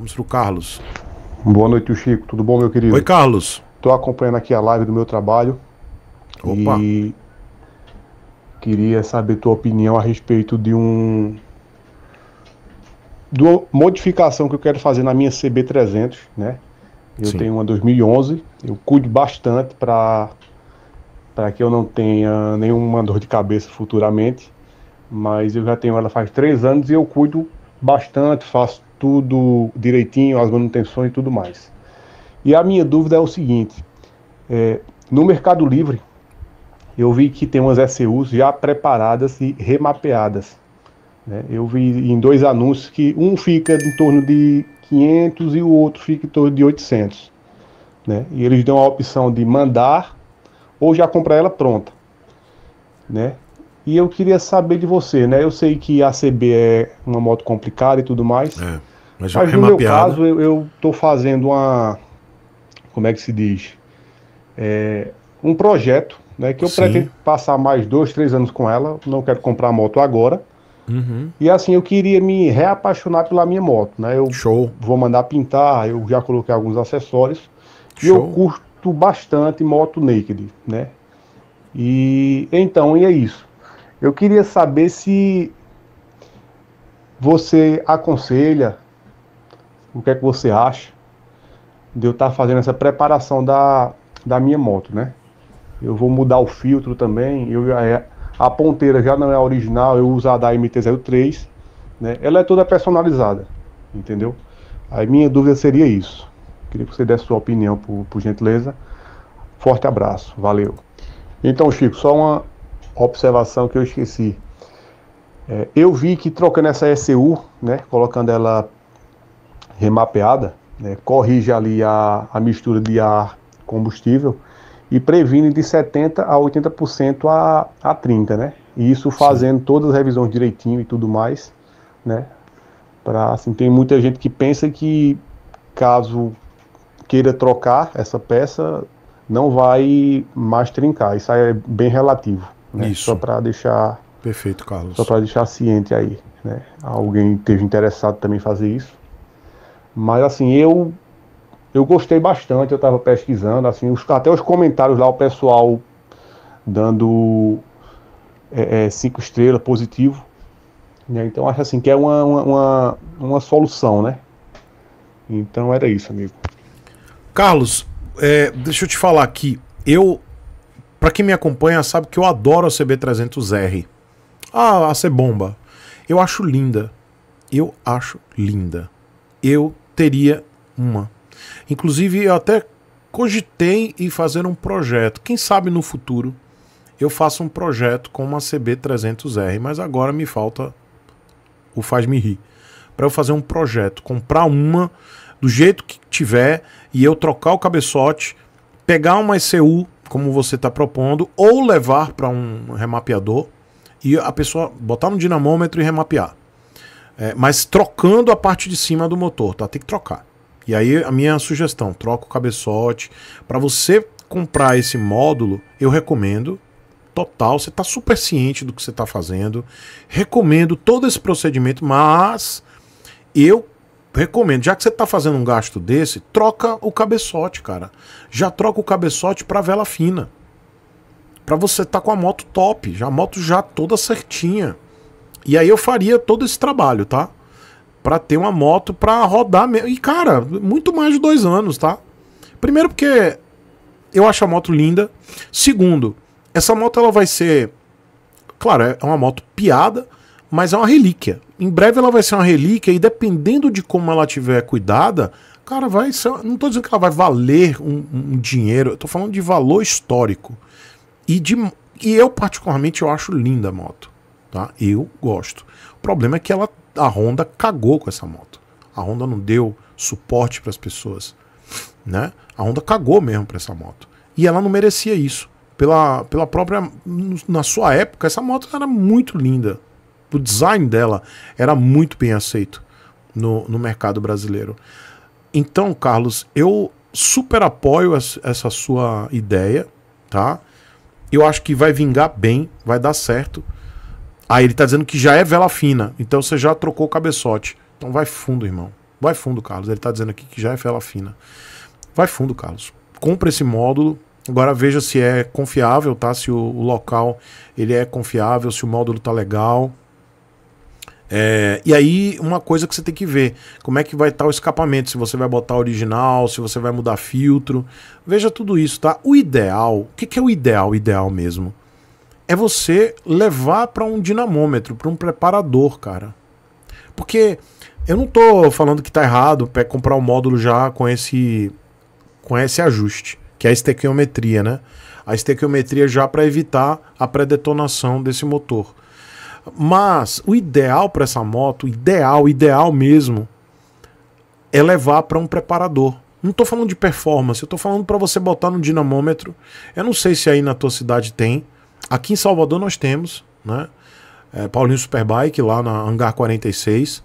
Vamos pro Carlos. Boa noite, tio Chico. Tudo bom, meu querido? Oi, Carlos. Estou acompanhando aqui a live do meu trabalho. Opa. E queria saber tua opinião a respeito de uma modificação que eu quero fazer na minha CB300, né? Eu Sim. tenho uma 2011, eu cuido bastante para que eu não tenha nenhuma dor de cabeça futuramente, mas eu já tenho ela faz 3 anos e eu cuido bastante, faço tudo direitinho, as manutenções e tudo mais. E a minha dúvida é o seguinte, no Mercado Livre eu vi que tem umas ECUs já preparadas e remapeadas, né? Eu vi em 2 anúncios que um fica em torno de 500 e o outro fica em torno de 800, né? E eles dão a opção de mandar ou já comprar ela pronta, né? E eu queria saber de você, né? Eu sei que a ACB é uma moto complicada e tudo mais, mas no meu caso eu estou fazendo uma... Como é que se diz? Um projeto, né? Que eu Sim. pretendo passar mais 2, 3 anos com ela. Não quero comprar a moto agora. Uhum. E assim, eu queria me reapaixonar pela minha moto, né? Eu Show. Vou mandar pintar, eu já coloquei alguns acessórios. Show. E eu curto bastante moto naked, né? E então, e é isso. Eu queria saber se você aconselha, o que é que você acha de eu estar fazendo essa preparação da minha moto, né? Eu vou mudar o filtro também, a ponteira já não é a original, eu uso a da MT-03, né? Ela é toda personalizada, entendeu? A minha dúvida seria isso. Queria que você desse sua opinião, por gentileza. Forte abraço, valeu. Então, Chico, só uma observação que eu esqueci. Eu vi que trocando essa ECU, né, colocando ela remapeada, né, corrige ali a mistura de ar combustível e previne de 70% a 80% a 30%, né? E isso fazendo Sim. todas as revisões direitinho e tudo mais, né? Assim, tem muita gente que pensa que caso queira trocar essa peça, não vai mais trincar. Isso aí é bem relativo, né? Isso. Só para deixar... Perfeito, Carlos. Só para deixar ciente aí, né? Alguém esteja interessado também em fazer isso. Mas assim, eu gostei bastante, eu estava pesquisando, assim, até os comentários lá, o pessoal dando 5 estrelas, positivo, né? Então acho assim que é uma solução, né? Então era isso, amigo. Carlos, deixa eu te falar aqui, para quem me acompanha sabe que eu adoro a CB300R, a CBomba, eu acho linda, eu teria uma. Inclusive, eu até cogitei em fazer um projeto. Quem sabe no futuro eu faço um projeto com uma CB300R, mas agora me falta o faz-me rir. Para eu fazer um projeto, comprar uma do jeito que tiver e eu trocar o cabeçote, pegar uma ECU, como você está propondo, ou levar para um remapeador e a pessoa botar no dinamômetro e remapear. Mas trocando a parte de cima do motor, tá? Tem que trocar. E aí a minha sugestão, troca o cabeçote. Para você comprar esse módulo, eu recomendo total. Você tá super ciente do que você tá fazendo. Recomendo todo esse procedimento, mas eu recomendo, já que você tá fazendo um gasto desse, troca o cabeçote, cara. Já troca o cabeçote para vela fina. Para você tá com a moto top, já a moto já toda certinha. E aí eu faria todo esse trabalho, tá? Pra ter uma moto pra rodar mesmo. E, cara, muito mais de 2 anos, tá? Primeiro porque eu acho a moto linda. Segundo, essa moto ela vai ser... Claro, é uma moto piada, mas é uma relíquia. Em breve ela vai ser uma relíquia e dependendo de como ela tiver cuidada, cara, vai ser... Não tô dizendo que ela vai valer um dinheiro. Eu tô falando de valor histórico. E eu, particularmente, eu acho linda a moto. Tá? Eu gosto. O problema é que a Honda cagou com essa moto. A Honda não deu suporte para as pessoas, né? A Honda cagou mesmo para essa moto. E ela não merecia isso. Pela própria... Na sua época, essa moto era muito linda. O design dela era muito bem aceito no mercado brasileiro. Então, Carlos, eu super apoio essa sua ideia, tá? Eu acho que vai vingar bem, vai dar certo. Aí ele tá dizendo que já é vela fina, então você já trocou o cabeçote. Então vai fundo, irmão. Vai fundo, Carlos. Ele está dizendo aqui que já é fela fina. Vai fundo, Carlos. Compra esse módulo. Agora veja se é confiável, tá? Se o local ele é confiável, se o módulo tá legal. É, e aí uma coisa que você tem que ver, como é que vai estar o escapamento, se você vai botar original, se você vai mudar filtro, veja tudo isso, tá? O ideal, o que, que é o ideal? O ideal mesmo é você levar para um dinamômetro, para um preparador, cara, porque eu não tô falando que tá errado comprar um módulo já com esse ajuste, que é a estequiometria, né? A estequiometria já para evitar a pré-detonação desse motor. Mas o ideal para essa moto, ideal mesmo, é levar para um preparador. Não estou falando de performance, eu estou falando para você botar no dinamômetro. Eu não sei se aí na tua cidade tem. Aqui em Salvador nós temos, né? É, Paulinho Superbike, lá na Hangar 46.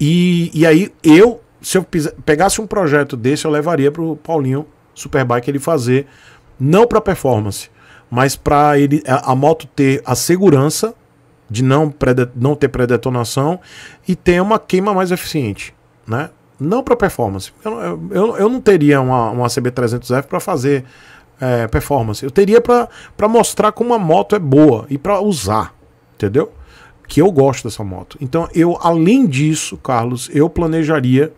E aí eu, se eu pegasse um projeto desse, eu levaria para o Paulinho Superbike ele fazer, não para performance, mas para ele a moto ter a segurança de não ter pré-detonação e ter uma queima mais eficiente, né? Não para performance. Eu não teria uma CB300F para fazer performance. Eu teria para mostrar como a moto é boa e para usar, entendeu? Que eu gosto dessa moto. Então, eu, além disso, Carlos, eu planejaria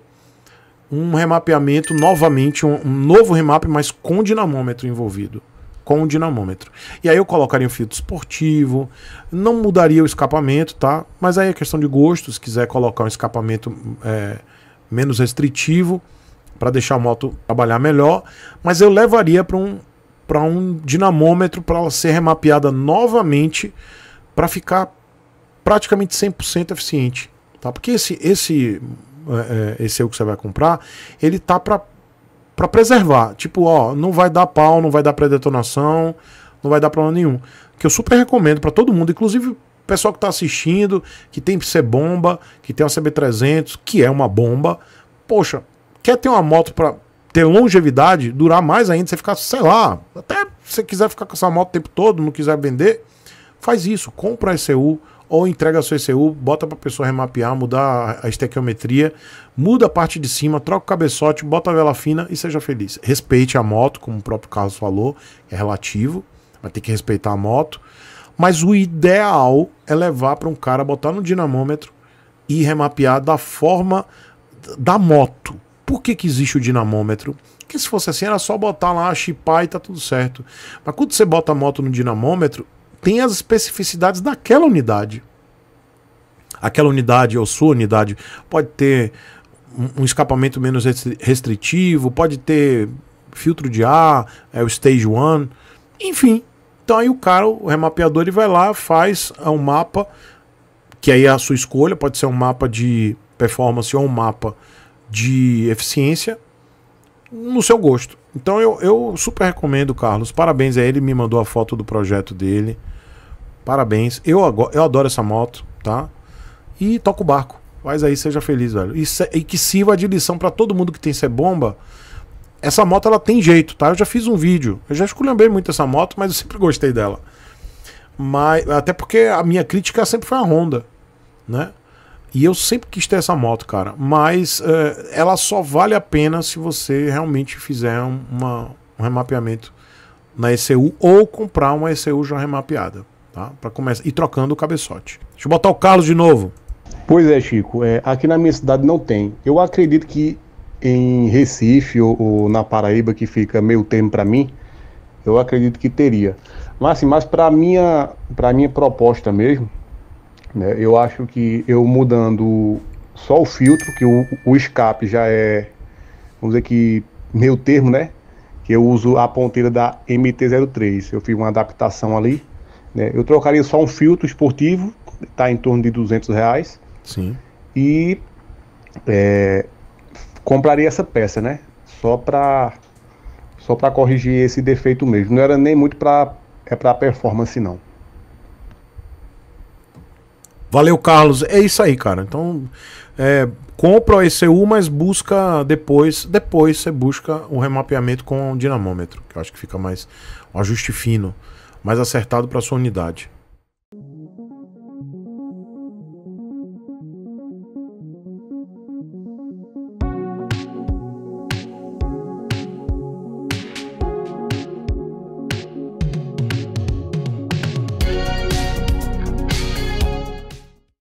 um remapeamento novamente, um novo remap, mas com dinamômetro envolvido. Com o dinamômetro. E aí eu colocaria um filtro esportivo, não mudaria o escapamento, tá? Mas aí é questão de gosto, se quiser colocar um escapamento menos restritivo, para deixar a moto trabalhar melhor, mas eu levaria para um dinamômetro para ela ser remapeada novamente, para ficar praticamente 100% eficiente, tá? Porque esse que você vai comprar, ele tá para preservar, tipo, ó, não vai dar pau, não vai dar pré-detonação, não vai dar problema nenhum, que eu super recomendo para todo mundo, inclusive o pessoal que tá assistindo, que tem CBomba, que tem uma CB300, que é uma bomba, poxa, quer ter uma moto para ter longevidade, durar mais ainda, você ficar, sei lá, até se você quiser ficar com essa moto o tempo todo, não quiser vender, faz isso, compra a ECU, ou entrega a sua ECU, bota para a pessoa remapear, mudar a estequiometria, muda a parte de cima, troca o cabeçote, bota a vela fina e seja feliz. Respeite a moto, como o próprio Carlos falou, é relativo, vai ter que respeitar a moto, mas o ideal é levar para um cara, botar no dinamômetro e remapear da forma da moto. Por que que existe o dinamômetro? Porque se fosse assim, era só botar lá, chipar e tá tudo certo. Mas quando você bota a moto no dinamômetro, tem as especificidades daquela unidade. Aquela unidade ou sua unidade pode ter um escapamento menos restritivo, pode ter filtro de ar, o Stage 1, enfim. Então aí o cara, o remapeador, ele vai lá, faz um mapa, que aí é a sua escolha, pode ser um mapa de performance ou um mapa de eficiência, no seu gosto. Então eu super recomendo, Carlos. Parabéns a ele, me mandou a foto do projeto dele. Parabéns. Eu adoro essa moto, tá? E toca o barco. Faz aí, seja feliz, velho. E que sirva de lição para todo mundo que tem CBomba. Essa moto, ela tem jeito, tá? Eu já fiz um vídeo. Eu já esculhambei muito essa moto, mas eu sempre gostei dela. Mas, até porque a minha crítica sempre foi a Honda, né? E eu sempre quis ter essa moto, cara, mas ela só vale a pena se você realmente fizer um remapeamento na ECU ou comprar uma ECU já remapeada, tá? Para começar, e trocando o cabeçote. Deixa eu botar o Carlos de novo. Pois é, Chico, aqui na minha cidade não tem. Eu acredito que em Recife ou na Paraíba, que fica meio termo para mim, eu acredito que teria. Mas, assim, para minha proposta mesmo, eu acho que eu mudando só o filtro, que o escape já é, vamos dizer que, meio termo, né? Que eu uso a ponteira da MT-03, eu fiz uma adaptação ali, né? Eu trocaria só um filtro esportivo, tá em torno de R$200. Sim. E compraria essa peça, né? Só pra corrigir esse defeito mesmo. Não era nem muito pra performance, não. Valeu, Carlos. É isso aí, cara. Então, compra a ECU, mas busca depois você busca o remapeamento com o dinamômetro, que eu acho que fica mais um ajuste fino, mais acertado para sua unidade.